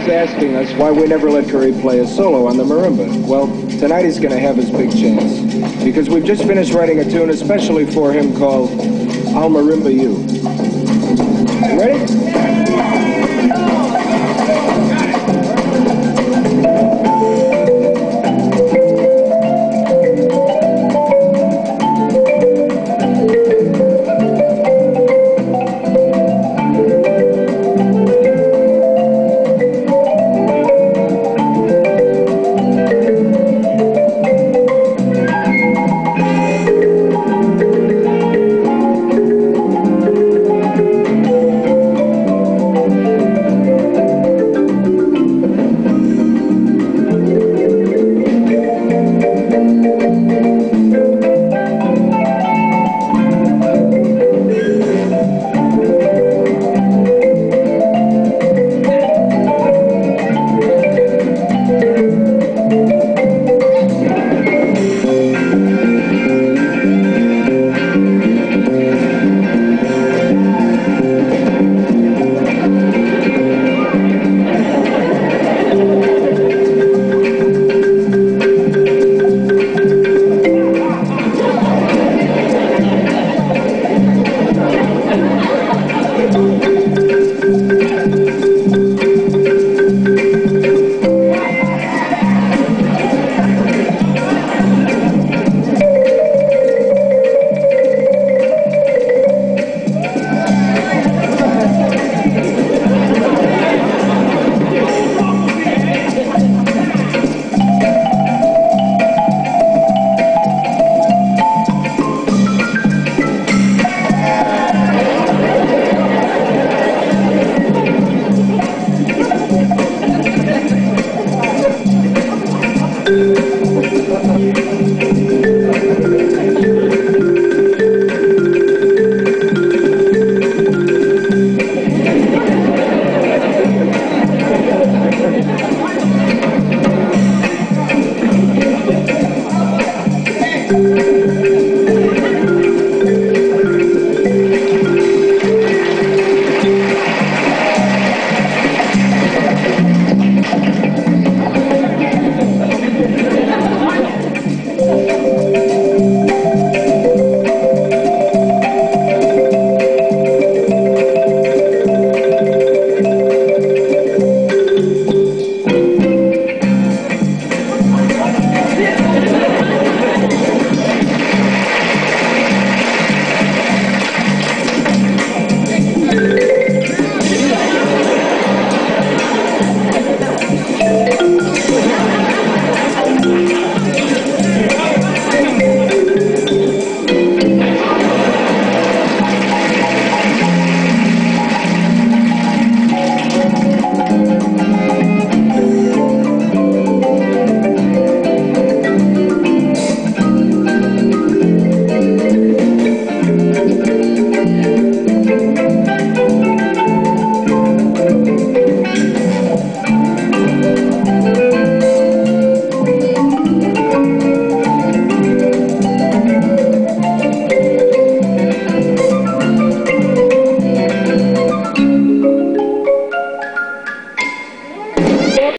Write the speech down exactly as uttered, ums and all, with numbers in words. always asking us why we never let Curry play a solo on the marimba. Well, tonight he's going to have his big chance, because we've just finished writing a tune especially for him called I'll Marimba You. You ready? Thank you.